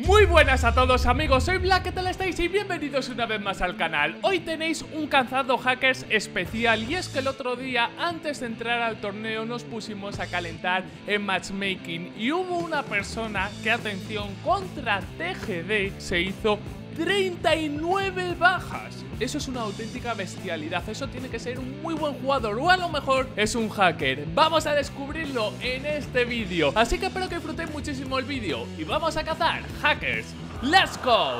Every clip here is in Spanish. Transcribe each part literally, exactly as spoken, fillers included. Muy buenas a todos amigos, soy Black, ¿qué tal estáis? Y bienvenidos una vez más al canal. Hoy tenéis un cazado hackers especial, y es que el otro día, antes de entrar al torneo, nos pusimos a calentar en matchmaking y hubo una persona que, atención, contra T G D se hizo treinta y nueve bajas. Eso es una auténtica bestialidad. Eso tiene que ser un muy buen jugador, o a lo mejor es un hacker. Vamos a descubrirlo en este vídeo, así que espero que disfrutéis muchísimo el vídeo y vamos a cazar hackers. ¡Let's go!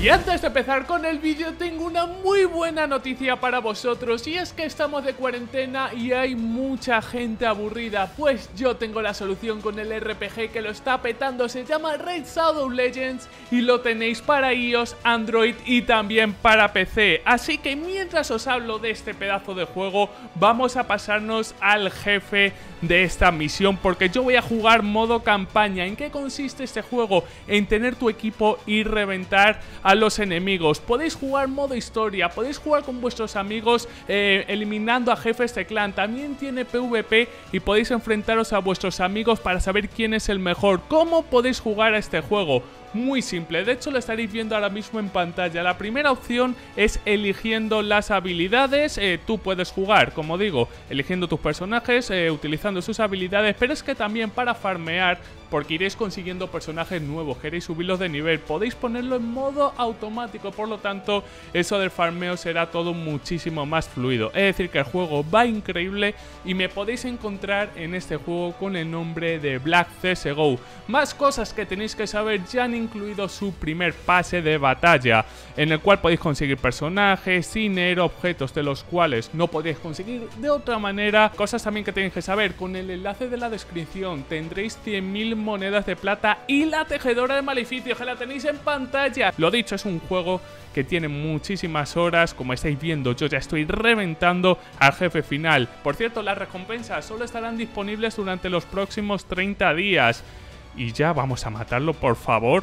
Y antes de empezar con el vídeo, tengo una muy buena noticia para vosotros, y es que estamos de cuarentena y hay mucha gente aburrida. Pues yo tengo la solución con el R P G que lo está petando. Se llama Raid Shadow Legends y lo tenéis para i O S, Android y también para P C. Así que mientras os hablo de este pedazo de juego, vamos a pasarnos al jefe de esta misión, porque yo voy a jugar modo campaña. ¿En qué consiste este juego? En tener tu equipo y reventar a los enemigos. Podéis jugar modo historia, podéis jugar con vuestros amigos eh, eliminando a jefes de clan. También tiene PvP y podéis enfrentaros a vuestros amigos para saber quién es el mejor. ¿Cómo podéis jugar a este juego? Muy simple, de hecho lo estaréis viendo ahora mismo en pantalla. La primera opción es eligiendo las habilidades. eh, Tú puedes jugar, como digo, eligiendo tus personajes, eh, utilizando sus habilidades. Pero es que también para farmear, porque iréis consiguiendo personajes nuevos, queréis subirlos de nivel, podéis ponerlo en modo automático. Por lo tanto, eso del farmeo será todo muchísimo más fluido. Es decir, que el juego va increíble y me podéis encontrar en este juego con el nombre de Black C S G O. Más cosas que tenéis que saber: ya han incluido su primer pase de batalla, en el cual podéis conseguir personajes, dinero, objetos de los cuales no podéis conseguir de otra manera. Cosas también que tenéis que saber: con el enlace de la descripción tendréis cien mil monedas de plata y la tejedora de maleficios, que la tenéis en pantalla. Lo dicho, es un juego que tiene muchísimas horas. Como estáis viendo, yo ya estoy reventando al jefe final. Por cierto, las recompensas solo estarán disponibles durante los próximos treinta días. Y ya vamos a matarlo, por favor.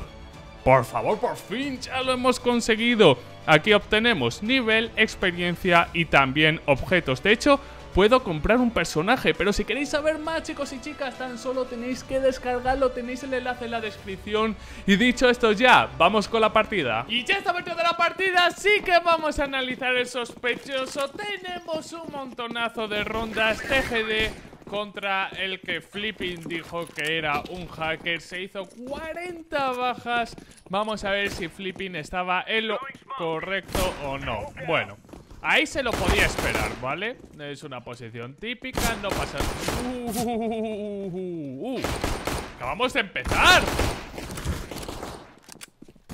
Por favor, por fin, ya lo hemos conseguido. Aquí obtenemos nivel, experiencia y también objetos. De hecho, puedo comprar un personaje, pero si queréis saber más, chicos y chicas, tan solo tenéis que descargarlo, tenéis el enlace en la descripción. Y dicho esto, ya vamos con la partida. Y ya estamos dentro de la partida, así que vamos a analizar el sospechoso. Tenemos un montonazo de rondas. T G D contra el que Flipping dijo que era un hacker se hizo cuarenta bajas. Vamos a ver si Flipping estaba en lo correcto o no. Bueno, ahí se lo podía esperar, ¿vale? Es una posición típica, no pasa... Uh, uh, uh, uh, uh. ¡Acabamos de empezar!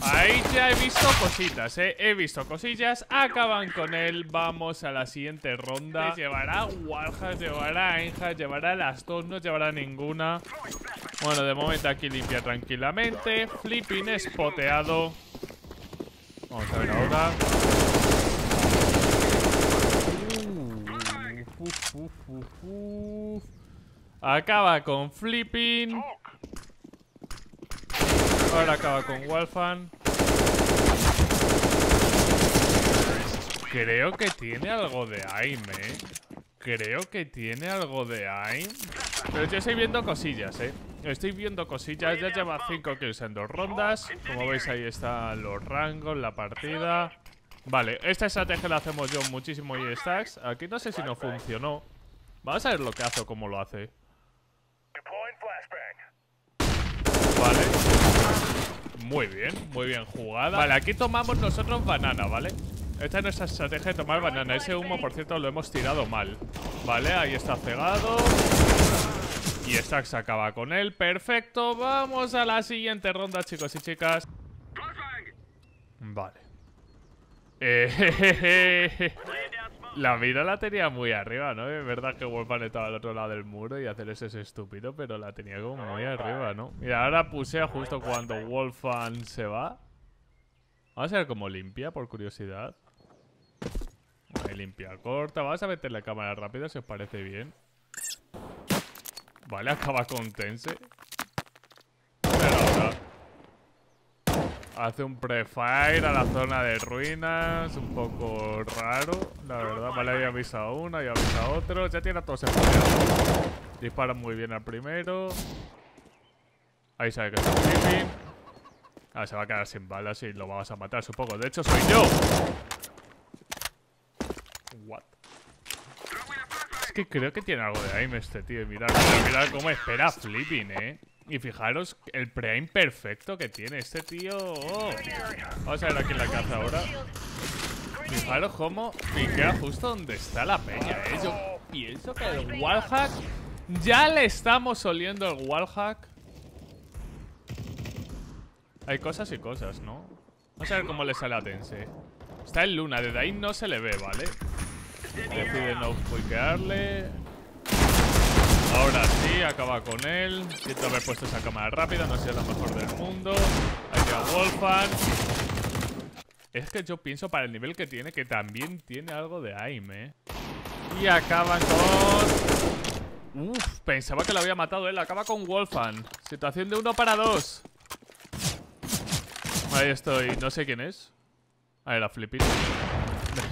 Ahí ya he visto cositas, eh. He visto cosillas. Acaban con él. Vamos a la siguiente ronda. Llevará Wolfang, llevará Enja, llevará las dos, no llevará ninguna. Bueno, de momento aquí limpia tranquilamente. Flipping espoteado. Vamos a ver ahora. Uf, uf, uf, uf. Acaba con Flipping. Ahora acaba con Wolfang. Creo que tiene algo de aim, eh. Creo que tiene algo de aim. Pero yo estoy viendo cosillas, eh. Estoy viendo cosillas. Ya lleva cinco kills en dos rondas. Como veis, ahí están los rangos, la partida. Vale, esta estrategia la hacemos yo muchísimo y Stax. Aquí no sé si no funcionó. Vamos a ver lo que hace o cómo lo hace. Vale. Muy bien, muy bien jugada. Vale, aquí tomamos nosotros banana, ¿vale? Esta es nuestra estrategia de tomar banana. Ese humo, por cierto, lo hemos tirado mal. Vale, ahí está cegado. Y Stax acaba con él. Perfecto, vamos a la siguiente ronda, chicos y chicas. Vale. Eh, jejeje. La mira la tenía muy arriba, ¿no? Es verdad que Wolfang estaba al otro lado del muro y hacer eso es estúpido, pero la tenía como muy arriba, ¿no? Mira, ahora pusea justo cuando Wolfang se va. Vamos a ver cómo limpia, por curiosidad. Ahí limpia corta. Vamos a meter la cámara rápida, si os parece bien. Vale, acaba con Tensei. Pero ahora... Hace un prefire a la zona de ruinas, un poco raro, la verdad. Vale, ahí avisa a uno, ahí avisa a otro. Ya tiene a todos empleados. Dispara muy bien al primero. Ahí sabe que está Flipping. Ah, se va a quedar sin balas y lo vamos a matar, supongo. De hecho, soy yo. What? Es que creo que tiene algo de aim este tío. Mirad, mirad, mirad cómo espera Flipping, eh. Y fijaros el pre-aim perfecto que tiene este tío. Oh. Vamos a ver aquí en la caza ahora. Fijaros cómo piquea justo donde está la peña, ¿eh? Yo pienso que el wallhack... Ya le estamos oliendo el wallhack. Hay cosas y cosas, ¿no? Vamos a ver cómo le sale a Tensei. Está en luna, desde ahí no se le ve, ¿vale? Decide no piquearle. Ahora sí, acaba con él. Siento haber puesto esa cámara rápida, no ha sido la mejor del mundo. Ahí queda Wolfang. Es que yo pienso, para el nivel que tiene, que también tiene algo de aim, eh. Y acaban con... Uff, pensaba que lo había matado él. Acaba con Wolfang. Situación de uno para dos. Ahí estoy. No sé quién es. Ahí la Flipping.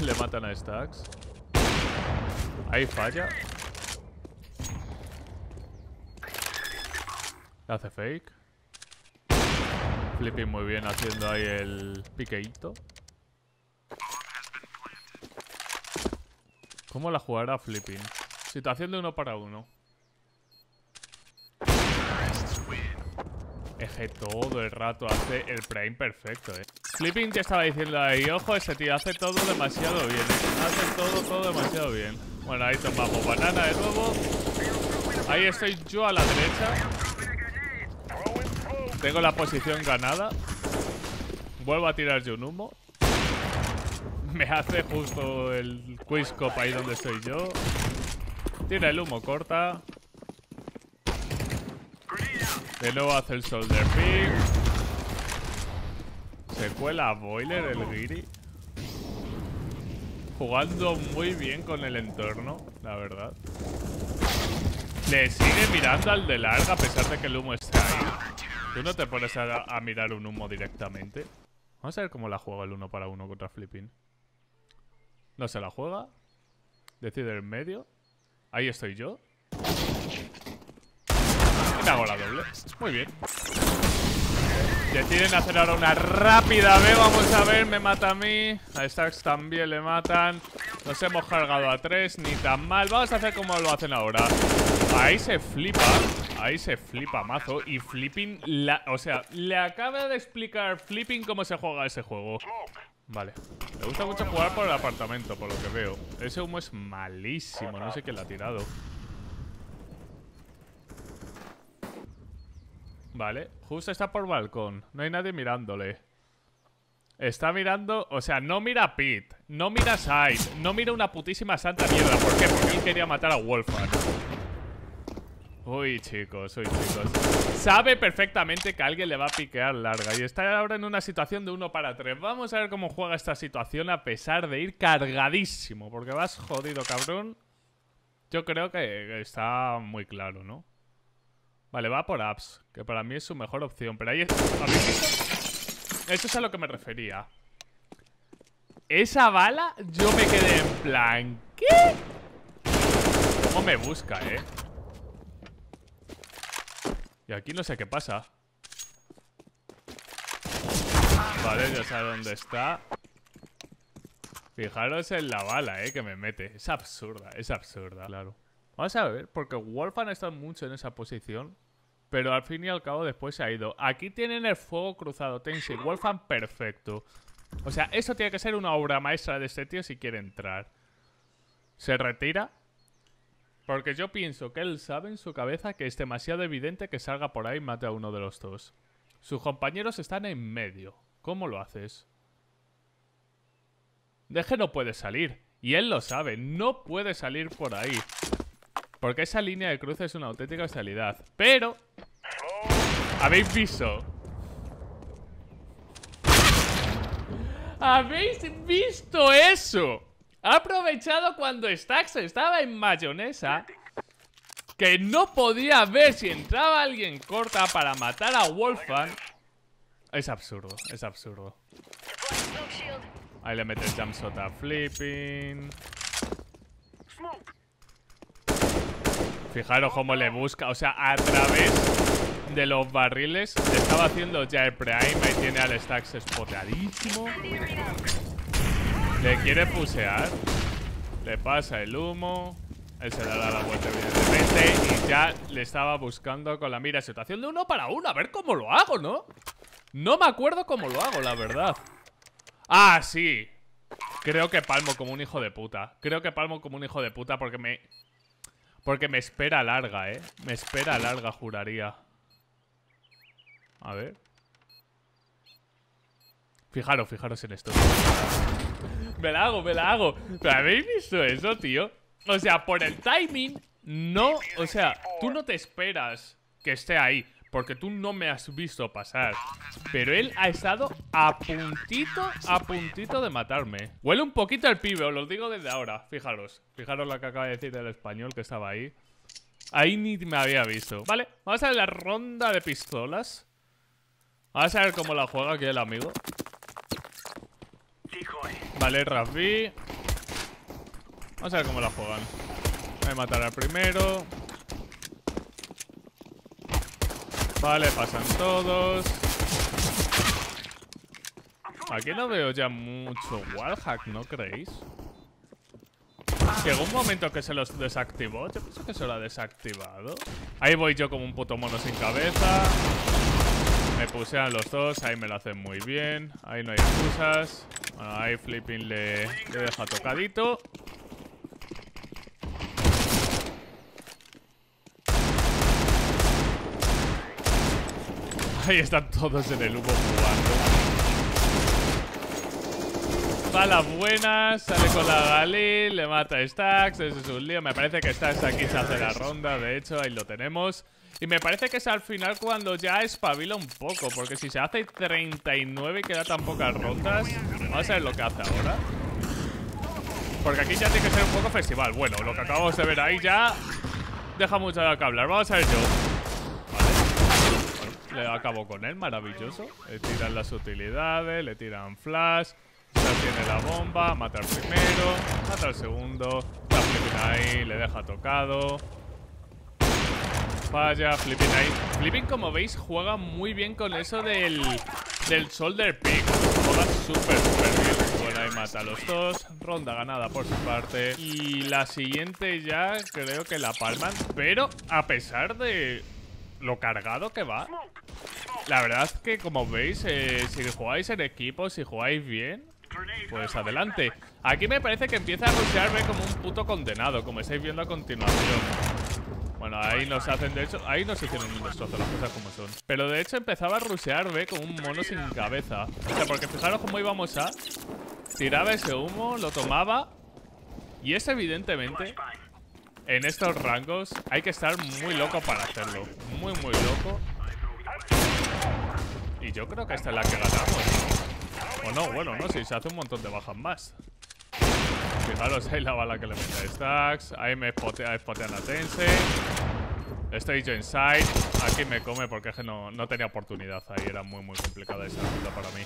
Le matan a Stax. Ahí falla. Hace fake. Flipping muy bien haciendo ahí el piqueito. ¿Cómo la jugará Flipping? Situación de uno para uno. Eje todo el rato, hace el prime perfecto, eh. Flipping ya estaba diciendo ahí, ojo, ese tío hace todo demasiado bien. Hace todo, todo demasiado bien. Bueno, ahí tomamos banana de nuevo. Ahí estoy yo a la derecha. Tengo la posición ganada. Vuelvo a tirar yo un humo. Me hace justo el Quizcop ahí donde estoy yo. Tira el humo, corta. De nuevo hace el shoulder pick. Se cuela a Boiler el Giri. Jugando muy bien con el entorno, la verdad. Le sigue mirando al de larga a pesar de que el humo está ahí. Tú no te pones a, a mirar un humo directamente. Vamos a ver cómo la juega el uno para uno contra Flipping. No se la juega. Decide el medio. Ahí estoy yo. Y me hago la doble. Muy bien. Deciden hacer ahora una rápida B. Vamos a ver, me mata a mí. A Stax también le matan. Nos hemos cargado a tres, ni tan mal. Vamos a hacer como lo hacen ahora. Ahí se flipa. Ahí se flipa mazo. Y Flipping la, o sea, le acaba de explicar Flipping cómo se juega ese juego. Vale. Me gusta mucho jugar por el apartamento, por lo que veo. Ese humo es malísimo. No sé quién la ha tirado. Vale. Justo está por balcón. No hay nadie mirándole. Está mirando... O sea, no mira a Pete. No mira a Side. No mira una putísima santa mierda. ¿Por qué? Porque él quería matar a Wolfman. Uy, chicos, uy, chicos. Sabe perfectamente que alguien le va a piquear larga. Y está ahora en una situación de uno para tres. Vamos a ver cómo juega esta situación a pesar de ir cargadísimo. Porque vas jodido, cabrón. Yo creo que está muy claro, ¿no? Vale, va por apps, que para mí es su mejor opción. Pero ahí... Es... Eso es a lo que me refería. Esa bala, yo me quedé en plan... ¿Qué? ¿Cómo me busca, eh? Y aquí no sé qué pasa. Vale, ya sé dónde está. Fijaros en la bala, eh, que me mete. Es absurda, es absurda. Claro. Vamos a ver, porque Wolfang ha estado mucho en esa posición. Pero al fin y al cabo después se ha ido. Aquí tienen el fuego cruzado. Tensei, Wolfang, perfecto. O sea, eso tiene que ser una obra maestra de este tío si quiere entrar. Se retira. Porque yo pienso que él sabe en su cabeza que es demasiado evidente que salga por ahí y mate a uno de los dos. Sus compañeros están en medio. ¿Cómo lo haces? Deje no puede salir. Y él lo sabe. No puede salir por ahí. Porque esa línea de cruce es una auténtica realidad. Pero... ¿Habéis visto? ¿Habéis visto eso? Ha aprovechado cuando Stax estaba en mayonesa, que no podía ver si entraba alguien corta para matar a Wolfang, Es absurdo, es absurdo. Ahí le mete el jumpshot a Flipping. Fijaros cómo le busca. O sea, a través de los barriles le estaba haciendo ya el prime. Y tiene al Stax espoteadísimo. Le quiere pusear. Le pasa el humo. Él se dará la vuelta evidentemente. Y ya le estaba buscando con la mira. Situación de uno para uno. A ver cómo lo hago, ¿no? No me acuerdo cómo lo hago, la verdad. Ah, sí. Creo que palmo como un hijo de puta. Creo que palmo como un hijo de puta porque me... Porque me espera larga, ¿eh? Me espera larga, juraría. A ver. Fijaros, fijaros en esto. Me la hago, me la hago. ¿Pero habéis visto eso, tío? O sea, por el timing, no... O sea, tú no te esperas que esté ahí. Porque tú no me has visto pasar. Pero él ha estado a puntito, a puntito de matarme. Huele un poquito al pibe, os lo digo desde ahora. Fijaros, fijaros lo que acaba de decir el español que estaba ahí. Ahí ni me había visto. Vale, vamos a ver la ronda de pistolas. Vamos a ver cómo la juega aquí el amigo. Vale, Rafi. Vamos a ver cómo la juegan. Voy a matar al primero. Vale, pasan todos. Aquí no veo ya mucho wallhack, ¿no creéis? Llegó un momento que se los desactivó. Yo pienso que se lo ha desactivado. Ahí voy yo como un puto mono sin cabeza. Me pusean los dos. Ahí me lo hacen muy bien. Ahí no hay excusas. Bueno, ahí Flipping le, le deja tocadito. Ahí están todos en el humo jugando. Va la buena, sale con la Galil, le mata a Stax, eso es un lío. Me parece que Stax aquí se hace la ronda, de hecho, ahí lo tenemos. Y me parece que es al final cuando ya espabila un poco, porque si se hace treinta y nueve y queda tan pocas rondas, vamos a ver lo que hace ahora. Porque aquí ya tiene que ser un poco festival. Bueno, lo que acabamos de ver ahí ya deja mucho de que hablar. Vamos a ver yo. Le acabo con él, maravilloso. Le tiran las utilidades, le tiran flash. Ya tiene la bomba, mata al primero, mata al segundo. La Flipping ahí, le deja tocado. Falla, Flipping ahí. Flipping, como veis, juega muy bien con eso del, del shoulder pick. Juega súper, súper bien. Bueno, ahí mata a los dos. Ronda ganada por su parte. Y la siguiente ya creo que la palman. Pero a pesar de... lo cargado que va. La verdad es que, como veis, eh, si jugáis en equipo, si jugáis bien, pues adelante. Aquí me parece que empieza a rushearme como un puto condenado, como estáis viendo a continuación. Bueno, ahí nos hacen, de hecho, ahí nos hicieron un destrozo, las cosas como son. Pero de hecho empezaba a rushearme como un mono sin cabeza. O sea, porque fijaros cómo íbamos a... Tiraba ese humo, lo tomaba. Y es evidentemente... En estos rangos hay que estar muy loco para hacerlo. Muy, muy loco. Y yo creo que esta es la que ganamos. O no, bueno, no, si se hace un montón de bajas más. Fijaros, ahí la bala que le mete a Stax. Ahí me spotea, spotean a Tensei. Estoy yo inside. Aquí me come porque es que no, no tenía oportunidad. Ahí era muy, muy complicada esa ronda para mí.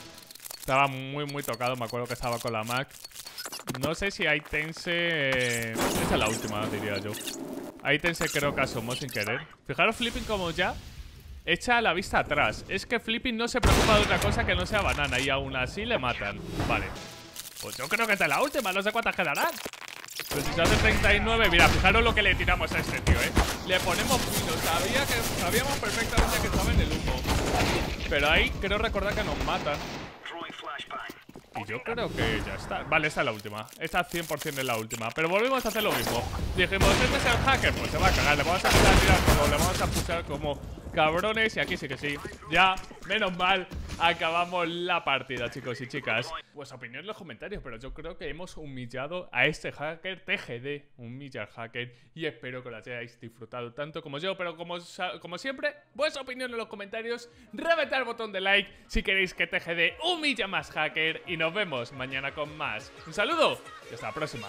Estaba muy, muy tocado. Me acuerdo que estaba con la Mac. No sé si hay Tensei... Esa es la última, diría yo. Hay Tensei, creo que asomó sin querer. Fijaros Flipping como ya echa la vista atrás. Es que Flipping no se preocupa de otra cosa que no sea banana. Y aún así le matan. Vale. Pues yo creo que esta es la última. No sé cuántas quedarán. Pero si se hace treinta y nueve... Mira, fijaros lo que le tiramos a este tío, eh. Le ponemos fino. Sabía que, sabíamos perfectamente que estaba en el humo. Pero ahí creo recordar que nos matan. Y yo creo que ya está. Vale, esta es la última. Esta cien por cien es la última. Pero volvimos a hacer lo mismo. Dijimos, este es el hacker. Pues se va a cagar. Le vamos a tirar, tirar como, le vamos a puchar como cabrones. Y aquí sí que sí. Ya, menos mal, acabamos la partida, chicos y chicas. Pues opinión en los comentarios. Pero yo creo que hemos humillado a este hacker T G D. Humillar hacker. Y espero que lo hayáis disfrutado tanto como yo. Pero como, como siempre, vuestra opinión en los comentarios. Reventar el botón de like si queréis que T G D humilla más hacker. Y nos vemos mañana con más. Un saludo y hasta la próxima.